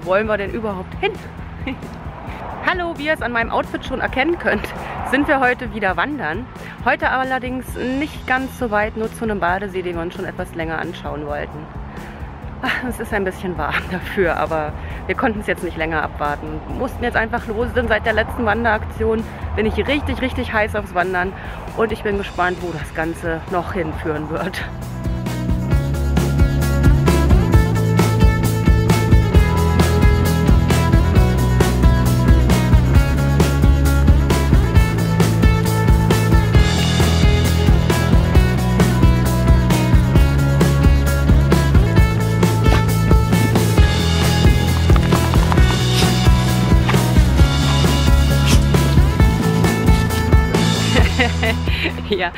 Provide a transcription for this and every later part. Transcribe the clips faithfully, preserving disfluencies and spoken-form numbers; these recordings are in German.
Wo wollen wir denn überhaupt hin? Hallo, wie ihr es an meinem Outfit schon erkennen könnt, sind wir heute wieder wandern. Heute allerdings nicht ganz so weit, nur zu einem Badesee, den wir uns schon etwas länger anschauen wollten. Es ist ein bisschen warm dafür, aber wir konnten es jetzt nicht länger abwarten. Wir mussten jetzt einfach los, denn seit der letzten Wanderaktion bin ich richtig, richtig heiß aufs Wandern und ich bin gespannt, wo das Ganze noch hinführen wird. Ja,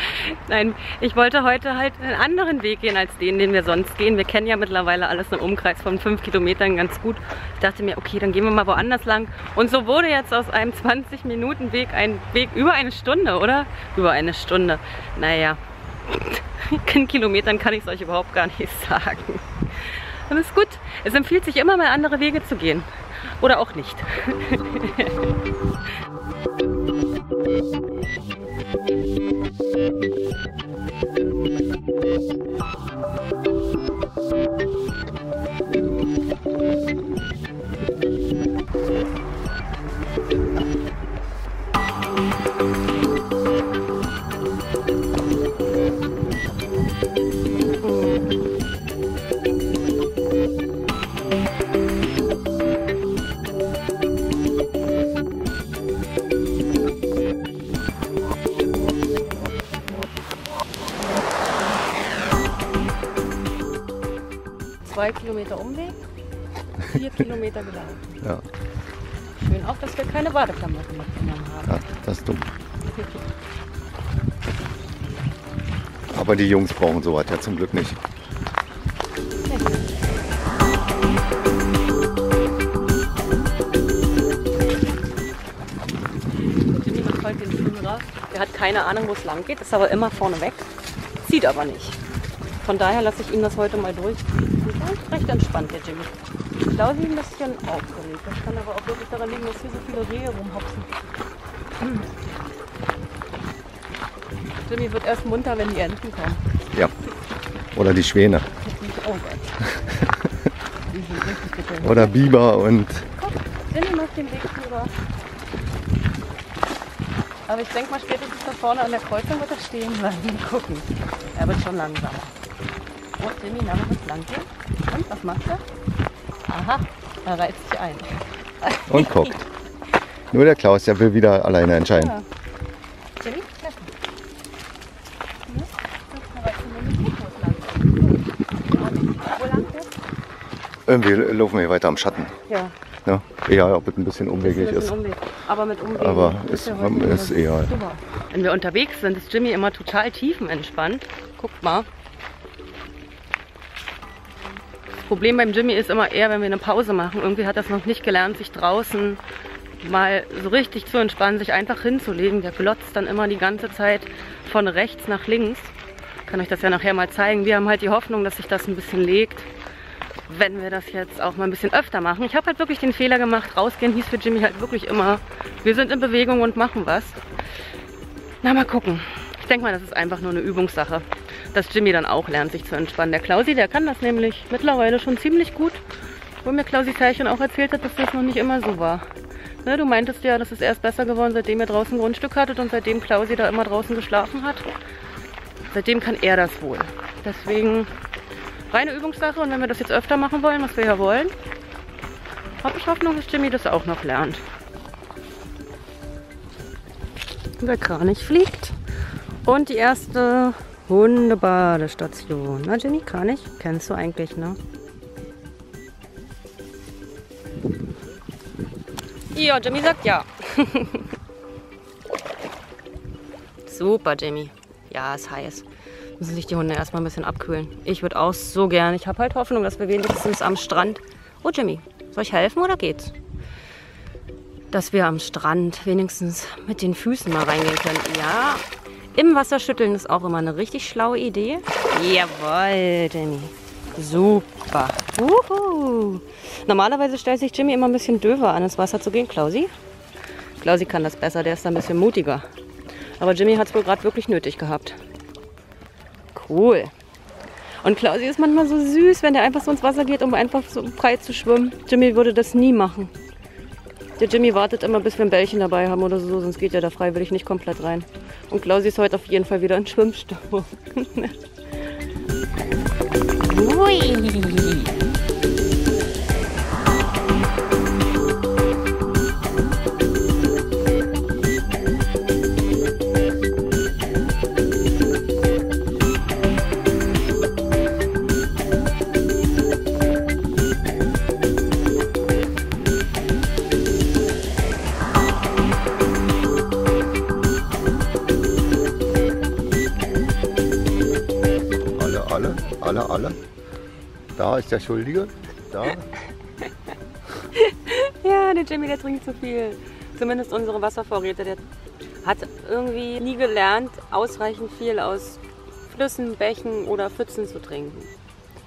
nein, ich wollte heute halt einen anderen Weg gehen als den, den wir sonst gehen. Wir kennen ja mittlerweile alles im Umkreis von fünf Kilometern ganz gut. Ich dachte mir, okay, dann gehen wir mal woanders lang. Und so wurde jetzt aus einem zwanzig Minuten Weg ein Weg über eine Stunde, oder? Über eine Stunde. Naja, in Kilometern kann ich es euch überhaupt gar nicht sagen. Dann ist gut. Es empfiehlt sich immer mal, andere Wege zu gehen. Oder auch nicht. Zwei Kilometer Umweg, vier Kilometer gelaufen. Ja. Schön auch, dass wir keine Badeklamotten mitgenommen haben. Ja, das ist dumm. Aber die Jungs brauchen sowas ja zum Glück nicht. Ich nehme heute den Flügel raus. Der hat keine Ahnung, wo es lang geht, ist aber immer vorne weg, zieht aber nicht. Von daher lasse ich ihm das heute mal durch. Recht entspannt, der Jimmy. Ich glaube, ich bin ein bisschen aufgeregt. Das kann aber auch wirklich daran liegen, dass hier so viele Rehe rumhopsen. Hm. Jimmy wird erst munter, wenn die Enten kommen. Ja. Oder die Schwäne. Oh Gott. Die sind richtig bitter. Oder Biber und... Guck, Jimmy macht den Weg rüber. Aber ich denke mal, spätestens da vorne an der Kreuzung wird er stehen bleiben. Gucken. Er wird schon langsamer. Oh, Jimmy, na, wir müssen lang gehen. Und, was macht er? Aha, er reizt sich ein. Und guckt. Nur der Klaus, der will wieder alleine entscheiden. Ja. Jimmy, lass mich. Ja, reizt sich nämlich nicht, wo es lang geht. Wo lang geht? Irgendwie laufen wir weiter am Schatten. Ja. Ja, egal, ob es ein bisschen umwegig ist. Umweg. Aber mit Umwegen Aber ist, ist, ist egal. Super. Wenn wir unterwegs sind, ist Jimmy immer total tiefenentspannt. Guckt mal. Das Problem beim Jimmy ist immer eher, wenn wir eine Pause machen. Irgendwie hat er es noch nicht gelernt, sich draußen mal so richtig zu entspannen, sich einfach hinzulegen. Der glotzt dann immer die ganze Zeit von rechts nach links. Ich kann euch das ja nachher mal zeigen. Wir haben halt die Hoffnung, dass sich das ein bisschen legt, wenn wir das jetzt auch mal ein bisschen öfter machen. Ich habe halt wirklich den Fehler gemacht, rausgehen hieß für Jimmy halt wirklich immer, wir sind in Bewegung und machen was. Na, mal gucken. Ich denke mal, das ist einfach nur eine Übungssache, dass Jimmy dann auch lernt, sich zu entspannen. Der Klausi, der kann das nämlich mittlerweile schon ziemlich gut, wo mir Klausi Teilchen auch erzählt hat, dass das noch nicht immer so war. Ne, du meintest ja, das ist erst besser geworden, seitdem ihr draußen ein Grundstück hattet und seitdem Klausi da immer draußen geschlafen hat. Seitdem kann er das wohl. Deswegen reine Übungssache, und wenn wir das jetzt öfter machen wollen, was wir ja wollen, habe ich Hoffnung, dass Jimmy das auch noch lernt. Der Kranich fliegt. Und die erste Hundebadestation. Na Jenny, kann ich? Kennst du eigentlich, ne? Ja, Jimmy sagt ja. Super, Jimmy. Ja, ist heiß. Müssen sich die Hunde erstmal ein bisschen abkühlen. Ich würde auch so gerne. Ich habe halt Hoffnung, dass wir wenigstens am Strand... Oh, Jimmy, soll ich helfen oder geht's? Dass wir am Strand wenigstens mit den Füßen mal reingehen können. Ja... Im Wasser schütteln ist auch immer eine richtig schlaue Idee. Jawohl, Jimmy. Super. Uhu. Normalerweise stellt sich Jimmy immer ein bisschen döver an, ins Wasser zu gehen. Klausi? Klausi kann das besser, der ist da ein bisschen mutiger. Aber Jimmy hat es wohl gerade wirklich nötig gehabt. Cool. Und Klausi ist manchmal so süß, wenn er einfach so ins Wasser geht, um einfach so frei zu schwimmen. Jimmy würde das nie machen. Der Jimmy wartet immer, bis wir ein Bällchen dabei haben oder so, sonst geht er da freiwillig nicht komplett rein. Und Klausi ist heute auf jeden Fall wieder in Schwimmstau. Ui. Alle, alle. Da ist der Schuldige. Da. Ja, der Jimmy, der trinkt zu viel. Zumindest unsere Wasservorräte. Der hat irgendwie nie gelernt, ausreichend viel aus Flüssen, Bächen oder Pfützen zu trinken.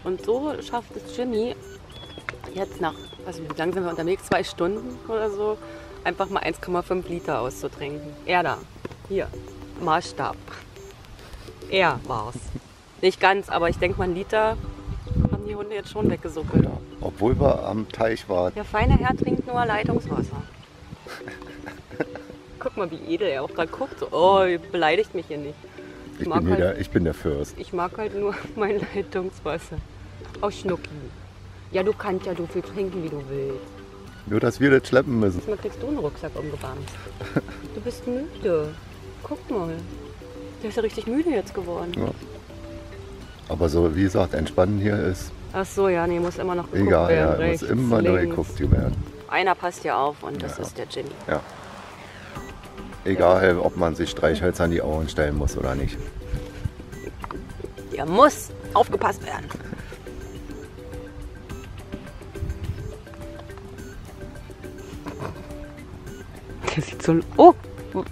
Und so schafft es Jimmy jetzt nach, also wie lange sind wir unterwegs, zwei Stunden oder so, einfach mal eins Komma fünf Liter auszutrinken. Er da. Hier. Maßstab. Er war's. Nicht ganz, aber ich denke mal, einen Liter haben die Hunde jetzt schon weggesuckelt. Ja, obwohl wir am Teich waren. Der feine Herr trinkt nur Leitungswasser. Guck mal, wie edel er auch gerade guckt. So, oh, beleidigt mich hier nicht. Ich, ich, bin, wieder, halt, ich bin der Fürst. Ich mag halt nur mein Leitungswasser. Oh, Schnucki. Ja, du kannst ja so viel trinken, wie du willst. Nur, dass wir das schleppen müssen. Mal kriegst du einen Rucksack umgebannt. Du bist müde. Guck mal. Der ist ja richtig müde jetzt geworden. Ja. Aber so, wie gesagt, entspannen hier ist... Ach so, ja, nee, muss immer noch geguckt egal, werden. Egal, ja, muss immer links. Neu geguckt werden. Einer passt hier auf und das ja, ist der Jimmy. Ja. Egal, ja, ob man sich Streichhölzer an die Ohren stellen muss oder nicht. Ja, muss aufgepasst werden. Der sieht so... Oh!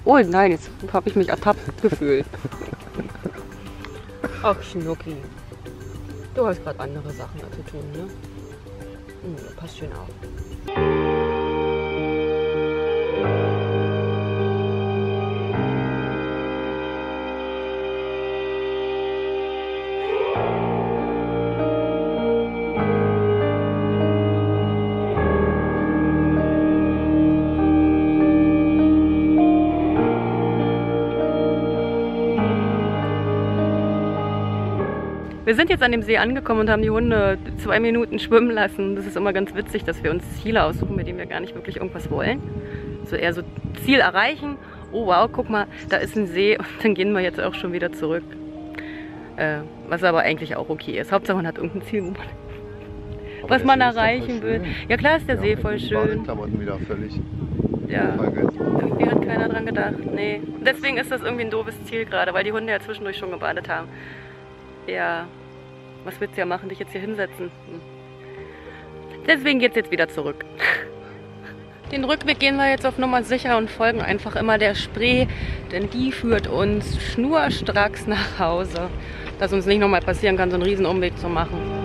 Oh nein, jetzt habe ich mich ertappt gefühlt. Ach, Schnucki, du hast gerade andere Sachen zu tun, ne? Hm, passt schön auf. Wir sind jetzt an dem See angekommen und haben die Hunde zwei Minuten schwimmen lassen. Das ist immer ganz witzig, dass wir uns Ziele aussuchen, mit denen wir gar nicht wirklich irgendwas wollen. So eher so Ziel erreichen. Oh wow, guck mal, da ist ein See und dann gehen wir jetzt auch schon wieder zurück. Äh, was aber eigentlich auch okay ist. Hauptsache man hat irgendein Ziel, was man erreichen will. Ja klar ist der See voll schön. Wieder völlig. Ja, irgendwie hat keiner dran gedacht. Nee. Deswegen ist das irgendwie ein doofes Ziel gerade, weil die Hunde ja zwischendurch schon gebadet haben. Ja, was willst du ja machen, dich jetzt hier hinsetzen? Deswegen geht's jetzt wieder zurück. Den Rückweg gehen wir jetzt auf Nummer sicher und folgen einfach immer der Spree, denn die führt uns schnurstracks nach Hause, dass uns nicht nochmal passieren kann, so einen riesen Umweg zu machen.